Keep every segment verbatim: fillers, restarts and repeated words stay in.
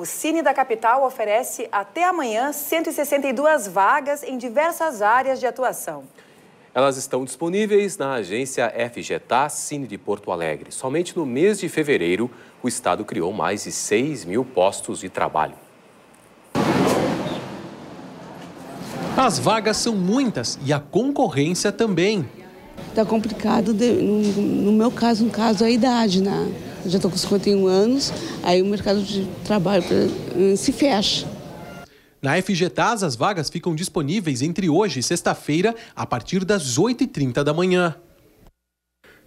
O Cine da Capital oferece até amanhã cento e sessenta e duas vagas em diversas áreas de atuação. Elas estão disponíveis na agência F G T A S/SINE de Porto Alegre. Somente no mês de fevereiro, o Estado criou mais de seis mil postos de trabalho. As vagas são muitas e a concorrência também. Está complicado, de, no, no meu caso, no caso, a idade, né? Eu já estou com cinquenta e um anos, aí o mercado de trabalho se fecha. Na F G T A S, as vagas ficam disponíveis entre hoje e sexta-feira, a partir das oito e trinta da manhã.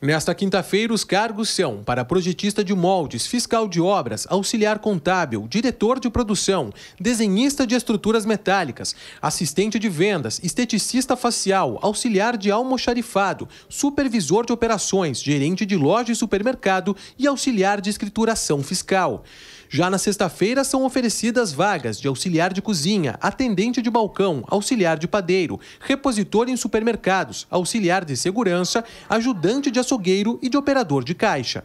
Nesta quinta-feira, os cargos são para projetista de moldes, fiscal de obras, auxiliar contábil, diretor de produção, desenhista de estruturas metálicas, assistente de vendas, esteticista facial, auxiliar de almoxarifado, supervisor de operações, gerente de loja e supermercado e auxiliar de escrituração fiscal. Já na sexta-feira, são oferecidas vagas de auxiliar de cozinha, atendente de balcão, auxiliar de padeiro, repositor em supermercados, auxiliar de segurança, ajudante de açougueiro e de operador de caixa.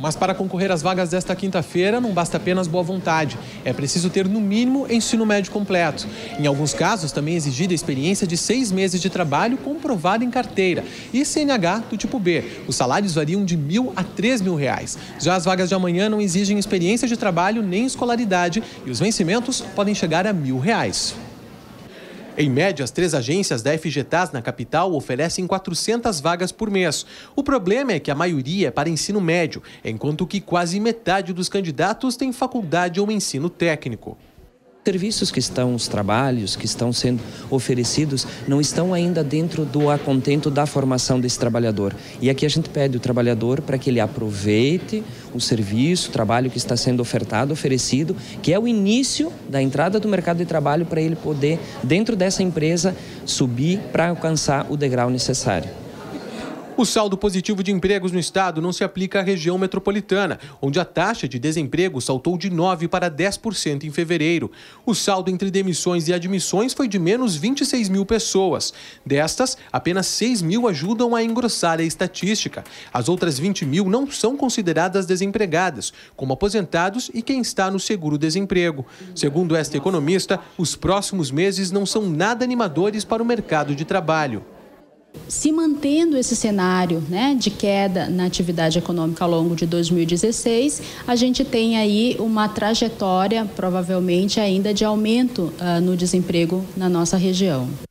Mas para concorrer às vagas desta quinta-feira, não basta apenas boa vontade. É preciso ter, no mínimo, ensino médio completo. Em alguns casos, também é exigida a experiência de seis meses de trabalho comprovada em carteira e C N H do tipo B. Os salários variam de mil a três mil reais. Já as vagas de amanhã não exigem experiência de trabalho nem escolaridade e os vencimentos podem chegar a mil reais. Em média, as três agências da F G T A S na capital oferecem quatrocentas vagas por mês. O problema é que a maioria é para ensino médio, enquanto que quase metade dos candidatos tem faculdade ou ensino técnico. Os serviços que estão, os trabalhos que estão sendo oferecidos, não estão ainda dentro do acontento da formação desse trabalhador. E aqui a gente pede o trabalhador para que ele aproveite o serviço, o trabalho que está sendo ofertado, oferecido, que é o início da entrada do mercado de trabalho para ele poder, dentro dessa empresa, subir para alcançar o degrau necessário. O saldo positivo de empregos no estado não se aplica à região metropolitana, onde a taxa de desemprego saltou de nove por cento para dez por cento em fevereiro. O saldo entre demissões e admissões foi de menos vinte e seis mil pessoas. Destas, apenas seis mil ajudam a engrossar a estatística. As outras vinte mil não são consideradas desempregadas, como aposentados e quem está no seguro-desemprego. Segundo esta economista, os próximos meses não são nada animadores para o mercado de trabalho. Se mantendo esse cenário, né, de queda na atividade econômica ao longo de dois mil e dezesseis, a gente tem aí uma trajetória, provavelmente, ainda de aumento uh, no desemprego na nossa região.